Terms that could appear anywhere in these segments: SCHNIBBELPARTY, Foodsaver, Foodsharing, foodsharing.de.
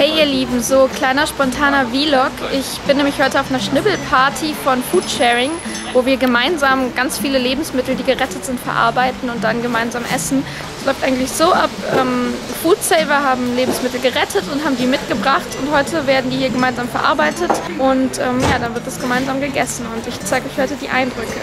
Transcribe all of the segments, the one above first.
Hey ihr Lieben, so kleiner spontaner Vlog. Ich bin nämlich heute auf einer Schnibbelparty von Foodsharing, wo wir gemeinsam ganz viele Lebensmittel, die gerettet sind, verarbeiten und dann gemeinsam essen. Es läuft eigentlich so ab, Foodsaver haben Lebensmittel gerettet und haben die mitgebracht und heute werden die hier gemeinsam verarbeitet und ja, dann wird das gemeinsam gegessen und ich zeige euch heute die Eindrücke.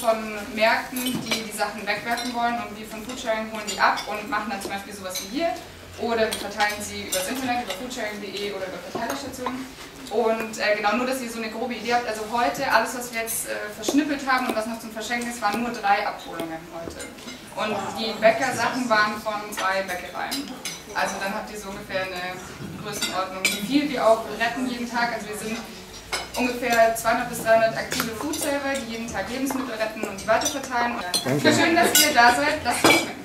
Von Märkten, die die Sachen wegwerfen wollen, und wir von Foodsharing holen die ab und machen dann zum Beispiel sowas wie hier, oder wir verteilen sie übers Internet, über foodsharing.de oder über Verteilerstationen. Und genau, nur dass ihr so eine grobe Idee habt, also heute alles, was wir jetzt verschnippelt haben und was noch zum Verschenken ist, waren nur 3 Abholungen heute. Und die Bäckersachen waren von 2 Bäckereien. Also dann habt ihr so ungefähr eine Größenordnung, wie viel wir auch retten jeden Tag. Also wir sind ungefähr 200 bis 300 aktive Foodsaver, die jeden Tag Lebensmittel retten und die weiterverteilen. Schön, dass ihr da seid. Lasst es schmecken.